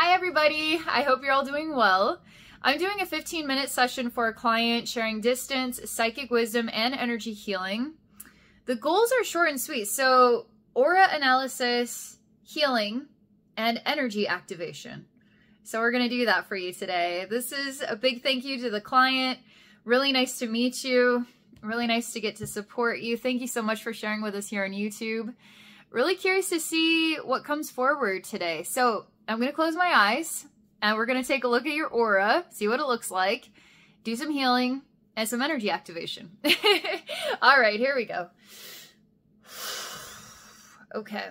Hi everybody, I hope you're all doing well. I'm doing a 15-minute session for a client sharing distance, psychic wisdom, and energy healing. The goals are short and sweet, so aura analysis, healing, and energy activation. So we're going to do that for you today. This is a big thank you to the client. Really nice to meet you. Really nice to get to support you. Thank you so much for sharing with us here on YouTube. Really curious to see what comes forward today. So I'm going to close my eyes and we're going to take a look at your aura, see what it looks like, do some healing and some energy activation. All right, here we go. Okay.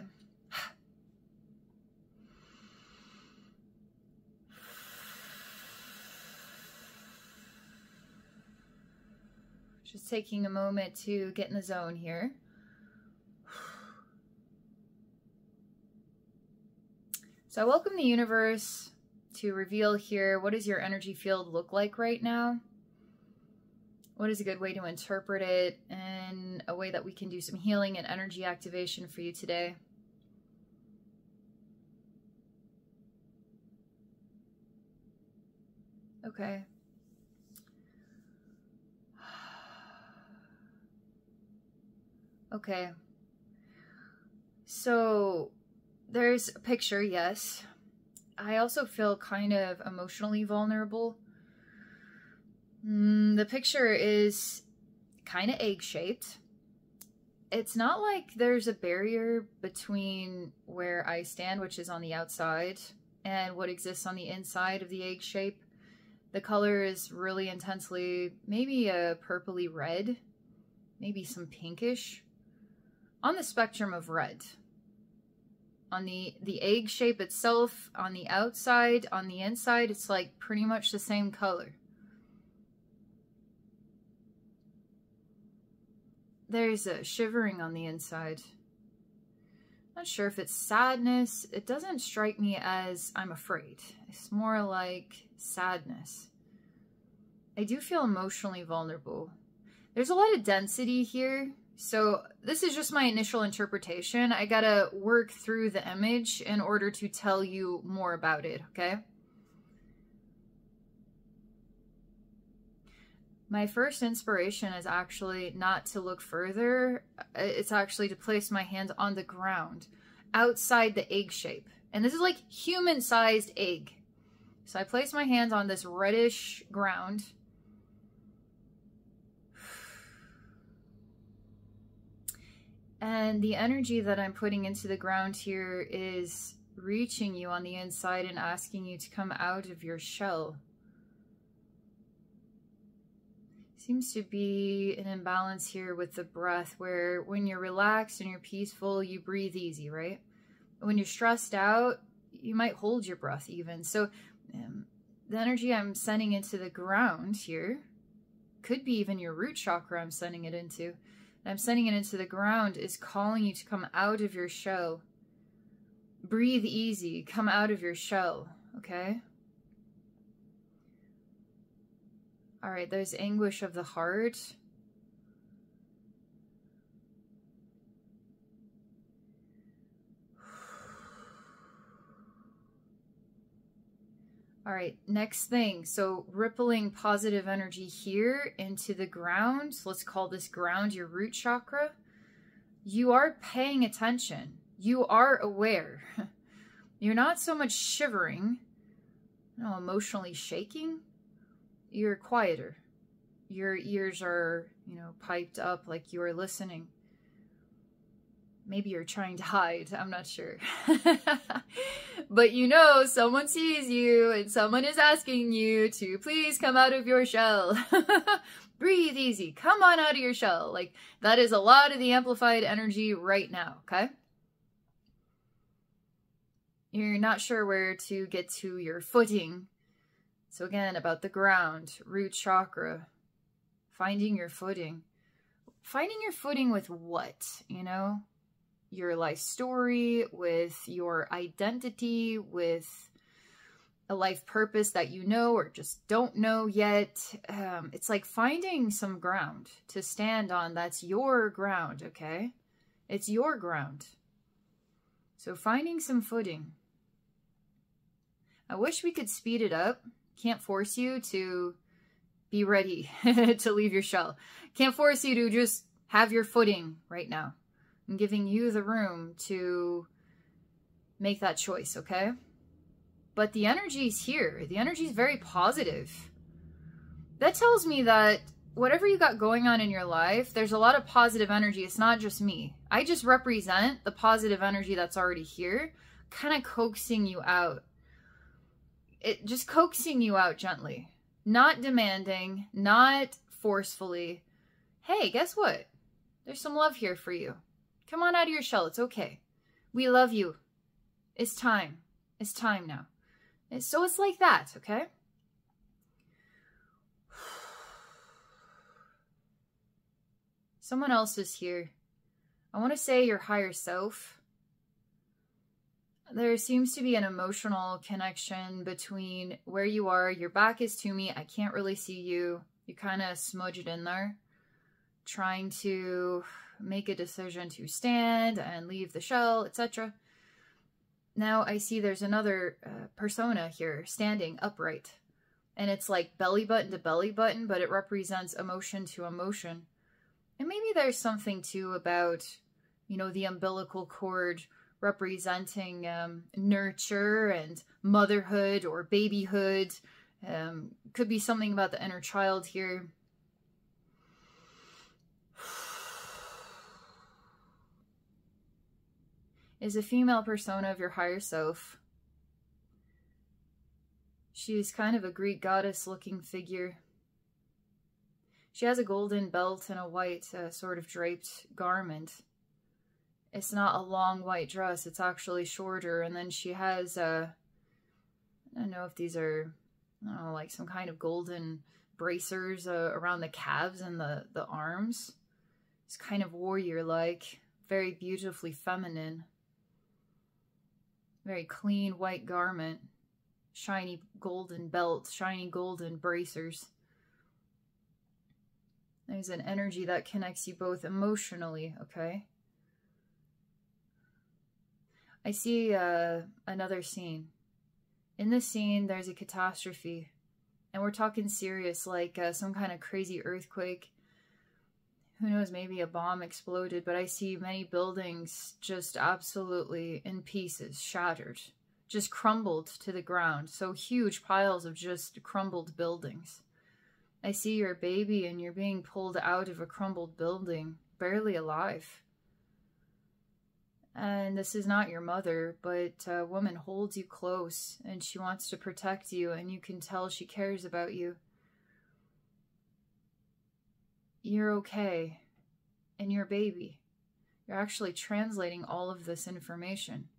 Just taking a moment to get in the zone here. So I welcome the universe to reveal here, what does your energy field look like right now? What is a good way to interpret it and a way that we can do some healing and energy activation for you today? Okay. Okay. So there's a picture, yes. I also feel kind of emotionally vulnerable. The picture is kind of egg-shaped. It's not like there's a barrier between where I stand, which is on the outside, and what exists on the inside of the egg shape. The color is really intensely, maybe a purpley red, maybe some pinkish, on the spectrum of red. On the egg shape itself, on the outside, on the inside, it's like pretty much the same color. There's a shivering on the inside. Not sure if it's sadness. It doesn't strike me as I'm afraid. It's more like sadness. I do feel emotionally vulnerable. There's a lot of density here. So this is just my initial interpretation. I gotta work through the image in order to tell you more about it, okay? My first inspiration is actually not to look further. It's actually to place my hands on the ground outside the egg shape. And this is like human-sized egg. So I place my hands on this reddish ground. And the energy that I'm putting into the ground here is reaching you on the inside and asking you to come out of your shell. Seems to be an imbalance here with the breath, where when you're relaxed and you're peaceful, you breathe easy, right? When you're stressed out, you might hold your breath even. So the energy I'm sending into the ground here, could be even your root chakra I'm sending it into. I'm sending it into the ground is calling you to come out of your shell. Breathe easy, come out of your shell, okay? All right, there's anguish of the heart. All right, next thing. So rippling positive energy here into the ground. So let's call this ground your root chakra. You are paying attention. You are aware. You're not so much shivering, no, emotionally shaking. You're quieter. Your ears are, piped up like you are listening. Maybe you're trying to hide, I'm not sure. But someone sees you and someone is asking you to please come out of your shell. Breathe easy, come on out of your shell. Like that is a lot of the amplified energy right now, okay? You're not sure where to get to your footing. So again, about the ground, root chakra, finding your footing. Finding your footing with what, Your life story, with your identity, with a life purpose that you know or just don't know yet. It's like finding some ground to stand on. That's your ground, okay? It's your ground. So finding some footing. I wish we could speed it up. Can't force you to be ready to leave your shell. Can't force you to just have your footing right now. I'm giving you the room to make that choice, okay? But the energy's here. The energy's very positive. That tells me that whatever you got going on in your life, there's a lot of positive energy. It's not just me. I just represent the positive energy that's already here, kind of coaxing you out. Just coaxing you out gently, not demanding, not forcefully. Hey, guess what? There's some love here for you. Come on out of your shell. It's okay. We love you. It's time. It's time now. And so it's like that, okay? Someone else is here. I want to say your higher self. There seems to be an emotional connection between where you are. Your back is to me. I can't really see you. You kind of smudge it in there. Trying to make a decision to stand and leave the shell, etc. Now I see there's another persona here standing upright. And it's like belly button to belly button, but it represents emotion to emotion. And maybe there's something too about, you know, the umbilical cord representing nurture and motherhood or babyhood. Could be something about the inner child here. Is a female persona of your higher self. She's kind of a Greek goddess looking figure. She has a golden belt and a white sort of draped garment. It's not a long white dress, it's actually shorter, and then she has I don't know if these are, I don't know, like some kind of golden bracers around the calves and the arms. It's kind of warrior-like, very beautifully feminine. Very clean white garment, shiny golden belt, shiny golden bracers. There's an energy that connects you both emotionally, okay? I see another scene. In this scene, there's a catastrophe. And we're talking serious, like some kind of crazy earthquake. Who knows, maybe a bomb exploded, but I see many buildings just absolutely in pieces, shattered, just crumbled to the ground. So huge piles of just crumbled buildings. I see you're a baby and you're being pulled out of a crumbled building, barely alive. And this is not your mother, but a woman holds you close and she wants to protect you, and you can tell she cares about you. You're okay, and you're a baby. You're actually translating all of this information.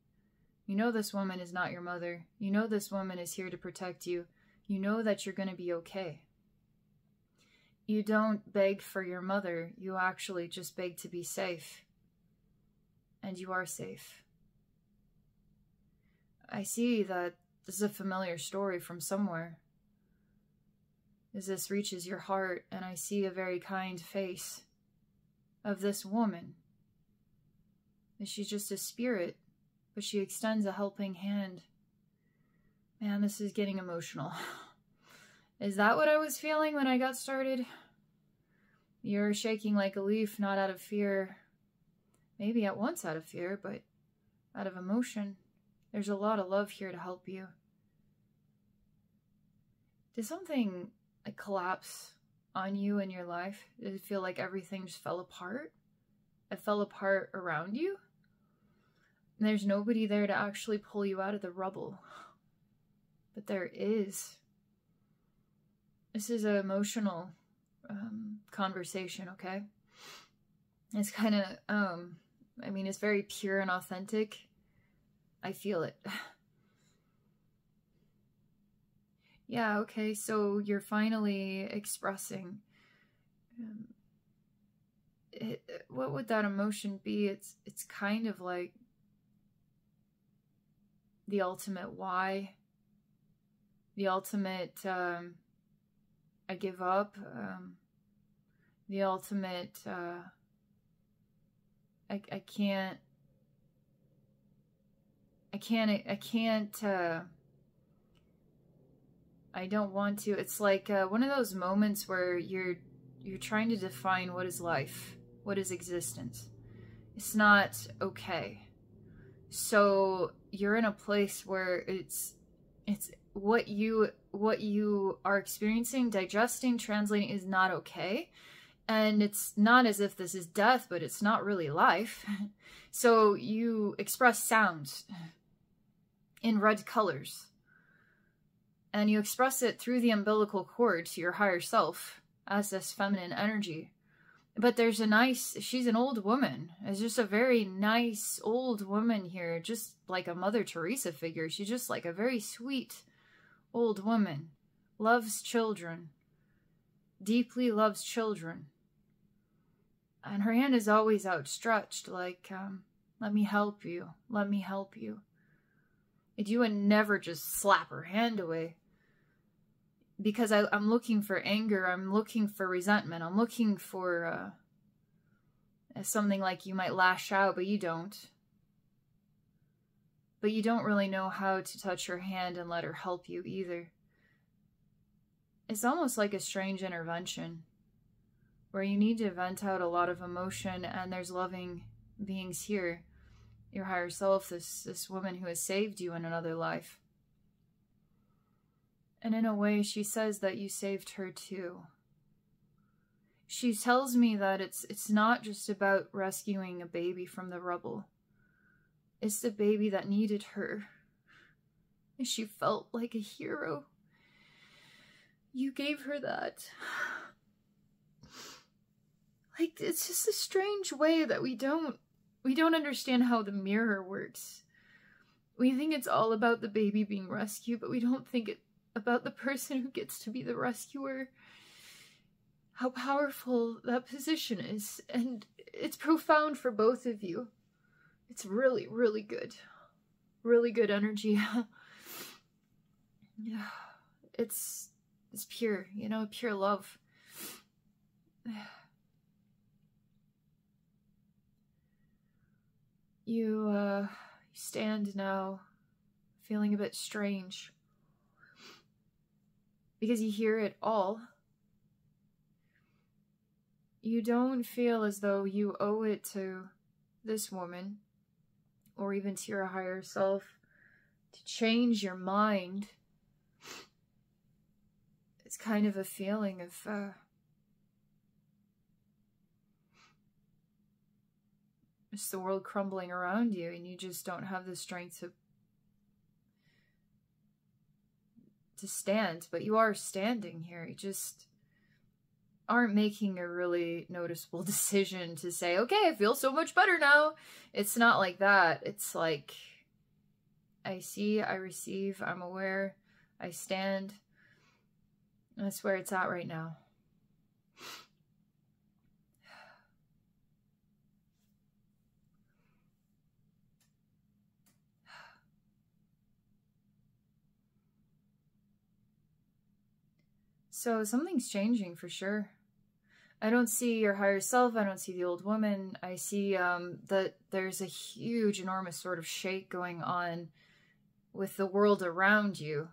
You know this woman is not your mother. You know this woman is here to protect you. You know that you're going to be okay. You don't beg for your mother. You actually just beg to be safe. And you are safe. I see that this is a familiar story from somewhere. As this reaches your heart, and I see a very kind face of this woman. And she's just a spirit, but she extends a helping hand. Man, this is getting emotional. Is that what I was feeling when I got started? You're shaking like a leaf, not out of fear. Maybe at once out of fear, but out of emotion. There's a lot of love here to help you. Did something collapse on you in your life? Did it feel like everything just fell apart? It fell apart around you? And there's nobody there to actually pull you out of the rubble. But there is. This is an emotional conversation, okay? It's kind of, I mean, it's very pure and authentic. I feel it. Yeah, okay, so you're finally expressing. What would that emotion be? It's kind of like the ultimate why, the ultimate I give up, the ultimate I can't I don't want to. It's like one of those moments where you're trying to define what is life, what is existence. It's not okay. So you're in a place where it's what you are experiencing, digesting, translating is not okay. And it's not as if this is death, but it's not really life. So you express sounds in red colors. And you express it through the umbilical cord to your higher self as this feminine energy. But there's a nice, she's an old woman. It's just a very nice old woman here, just like a Mother Teresa figure. She's just like a very sweet old woman. Loves children. Deeply loves children. And her hand is always outstretched, like, let me help you. Let me help you. And you would never just slap her hand away. Because I'm looking for anger, I'm looking for resentment, I'm looking for something like you might lash out, but you don't. But you don't really know how to touch her hand and let her help you either. It's almost like a strange intervention, where you need to vent out a lot of emotion, and there's loving beings here. Your higher self, this woman who has saved you in another life. And in a way, she says that you saved her too. She tells me that it's not just about rescuing a baby from the rubble. It's the baby that needed her. And she felt like a hero. You gave her that. Like, it's just a strange way that we don't understand how the mirror works. We think it's all about the baby being rescued, but we don't think it about the person who gets to be the rescuer, how powerful that position is, and it's profound for both of you. It's really, really good. Really good energy. Yeah. It's pure, you know, pure love. You stand now feeling a bit strange. Because you hear it all. You don't feel as though you owe it to this woman, or even to your higher self, to change your mind. It's kind of a feeling of, it's the world crumbling around you, and you just don't have the strength to stand, but you are standing here. You just aren't making a really noticeable decision to say, okay, I feel so much better now. It's not like that. It's like, I see, I receive, I'm aware, I stand. And that's where it's at right now. So something's changing for sure. I don't see your higher self. I don't see the old woman. I see that there's a huge, enormous sort of shake going on with the world around you.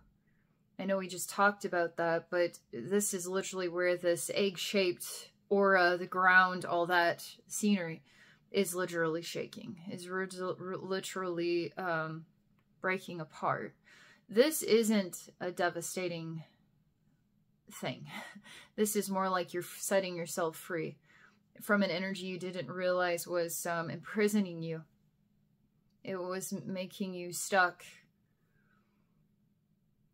I know we just talked about that, but this is literally where this egg-shaped aura, the ground, all that scenery is literally shaking, is literally breaking apart. This isn't a devastating thing. This is more like you're setting yourself free from an energy you didn't realize was imprisoning you. It was making you stuck.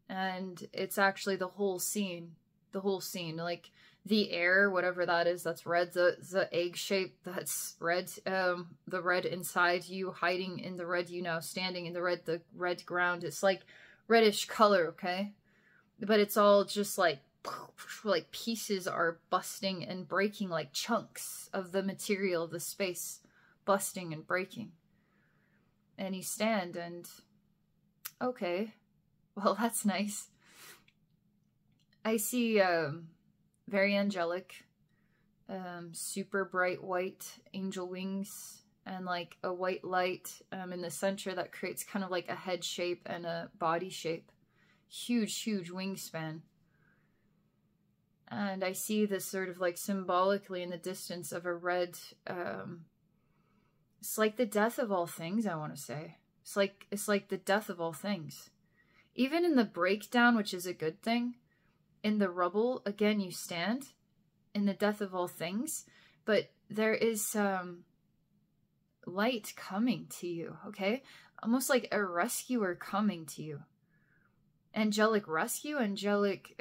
And it's actually the whole scene. The whole scene. Like the air, whatever that is, that's red. The egg shape, that's red. The red inside you, hiding in the red, you now standing in the red ground. It's like reddish color, okay? But it's all just like pieces are busting and breaking, like chunks of the material of the space busting and breaking. And you stand and, okay, well, that's nice. I see very angelic, super bright white angel wings and like a white light in the center that creates kind of like a head shape and a body shape huge wingspan. And I see this sort of like symbolically in the distance of a red, it's like the death of all things, I want to say. It's like the death of all things. Even in the breakdown, which is a good thing, in the rubble, again, you stand in the death of all things, but there is light coming to you, okay? Almost like a rescuer coming to you. Angelic rescue, angelic...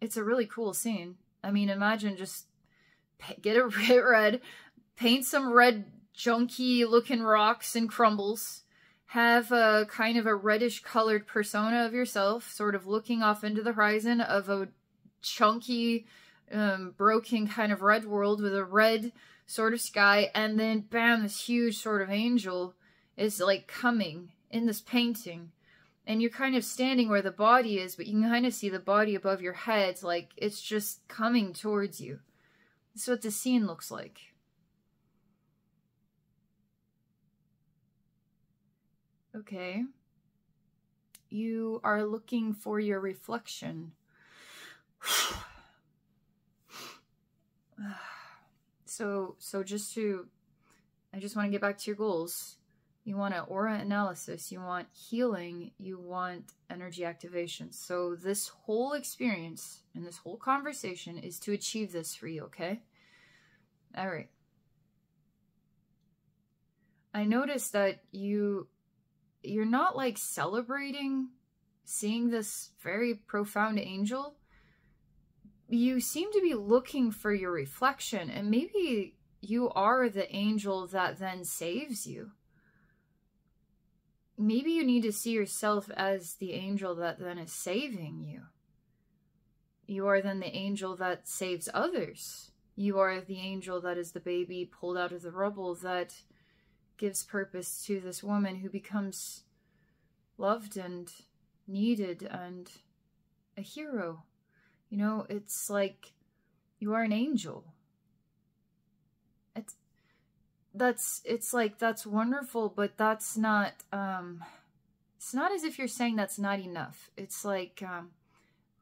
It's a really cool scene. I mean, imagine just get a red, paint some red junky looking rocks and crumbles, have a kind of a reddish colored persona of yourself sort of looking off into the horizon of a chunky, broken kind of red world with a red sort of sky, and then bam, this huge sort of angel is like coming in this painting. And you're kind of standing where the body is, but you can kind of see the body above your head. Like, it's just coming towards you. That's what the scene looks like. Okay. You are looking for your reflection. So I just want to get back to your goals. You want an aura analysis, you want healing, you want energy activation. So this whole experience and this whole conversation is to achieve this for you, okay? All right. I noticed that you're not like celebrating seeing this very profound angel. You seem to be looking for your reflection, and maybe you are the angel that then saves you. Maybe you need to see yourself as the angel that then is saving you. You are then the angel that saves others. You are the angel that is the baby pulled out of the rubble that gives purpose to this woman who becomes loved and needed and a hero. You know, it's like you are an angel. That's wonderful, but that's not, it's not as if you're saying that's not enough. It's like,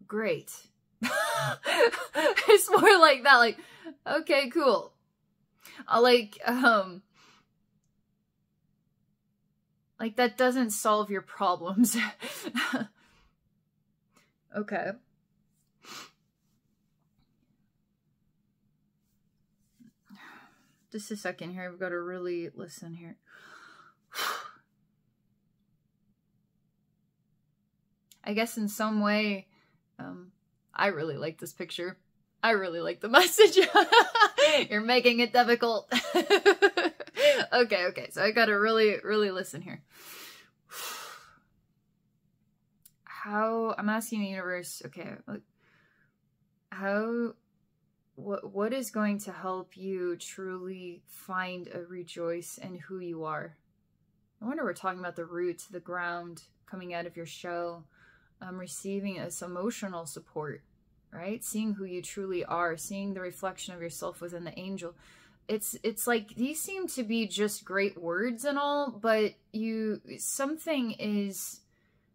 great. It's more like that, like, okay, cool. Like that doesn't solve your problems. Okay. Just a second here. I've got to really listen here. I guess in some way, I really like this picture. I really like the message. You're making it difficult. Okay. So I got to really listen here. I'm asking the universe, okay, look, what is going to help you truly find a rejoice in who you are? I wonder, we're talking about the roots, the ground, coming out of your shell, receiving this emotional support, right? Seeing who you truly are, seeing the reflection of yourself within the angel. It's like, these seem to be just great words and all, but something is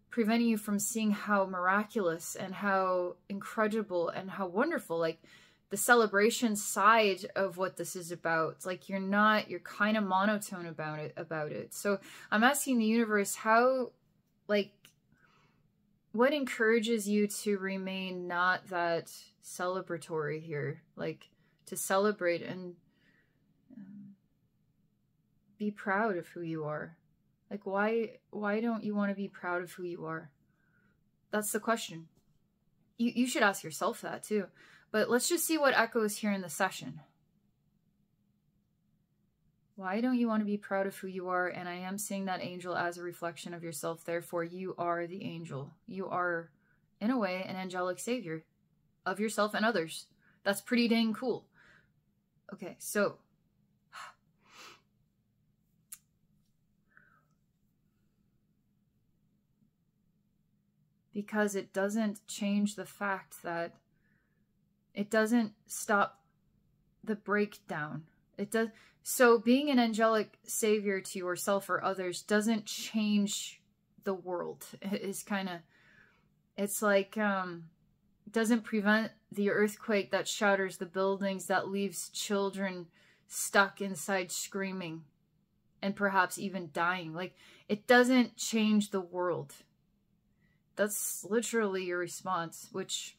preventing you from seeing how miraculous and how incredible and how wonderful, like, the celebration side of what this is about. It's like you're kind of monotone about it. So I'm asking the universe, what encourages you to remain not that celebratory here, like to celebrate and be proud of who you are? Like, why don't you want to be proud of who you are? That's the question. You should ask yourself that too. But let's just see what echoes here in the session. Why don't you want to be proud of who you are? And I am seeing that angel as a reflection of yourself. Therefore, you are the angel. You are, in a way, an angelic savior of yourself and others. That's pretty dang cool. Okay, so... because it doesn't change the fact that it doesn't stop the breakdown. It does. So being an angelic savior to yourself or others doesn't change the world. It's kind of, it's like, doesn't prevent the earthquake that shatters the buildings, that leaves children stuck inside screaming and perhaps even dying. Like, it doesn't change the world. That's literally your response, which,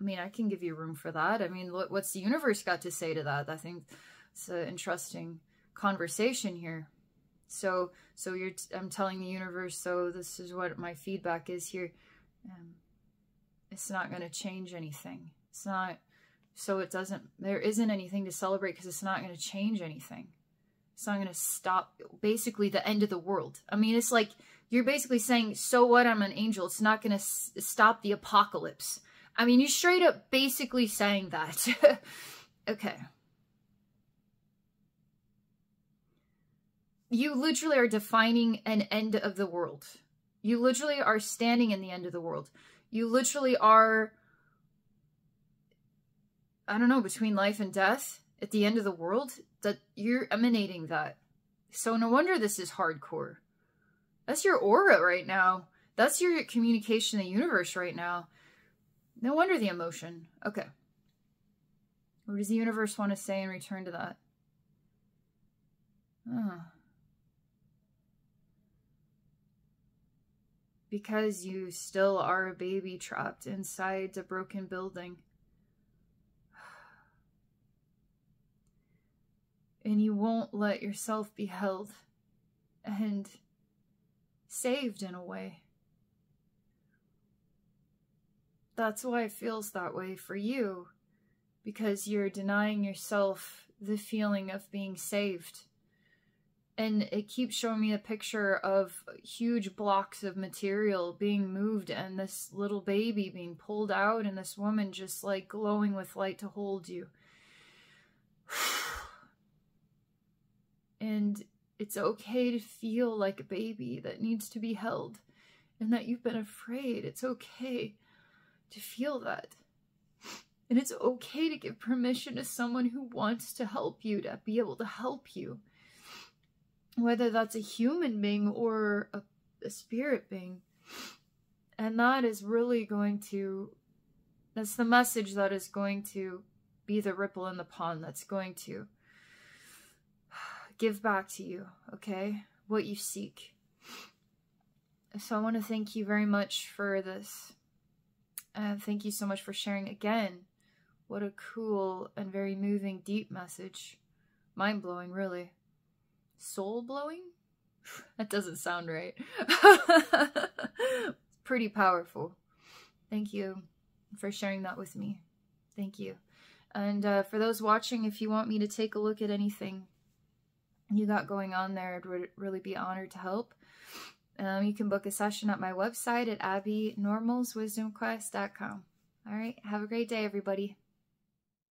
I mean, I can give you room for that. I mean, what's the universe got to say to that? I think it's an interesting conversation here. So I'm telling the universe, so this is what my feedback is here. It's not going to change anything. It's not, so it doesn't, there isn't anything to celebrate because it's not going to change anything. It's not going to stop basically the end of the world. I mean, it's like, you're basically saying, so what, I'm an angel. It's not going to stop the apocalypse. I mean, you're straight up basically saying that. Okay. You literally are defining an end of the world. You literally are standing in the end of the world. You literally are, I don't know, between life and death at the end of the world, that you're emanating that. So no wonder this is hardcore. That's your aura right now. That's your communication to the universe right now. No wonder the emotion. Okay. What does the universe want to say in return to that? Because you still are a baby trapped inside a broken building. And you won't let yourself be held and saved in a way. That's why it feels that way for you. Because you're denying yourself the feeling of being saved. And it keeps showing me a picture of huge blocks of material being moved and this little baby being pulled out and this woman just like glowing with light to hold you. And it's okay to feel like a baby that needs to be held and that you've been afraid. It's okay to feel that. And it's okay to give permission to someone who wants to help you to be able to help you. Whether that's a human being or a spirit being. And that is really going to, that's the message that is going to be the ripple in the pond that's going to give back to you, okay? What you seek. So I want to thank you very much for this. And thank you so much for sharing again. What a cool and very moving, deep message. Mind-blowing, really. Soul-blowing? That doesn't sound right. Pretty powerful. Thank you for sharing that with me. Thank you. And for those watching, if you want me to take a look at anything you got going on there, I'd really be honored to help. You can book a session at my website at AbbeyNormalsWisdomQuest.com. All right, have a great day, everybody.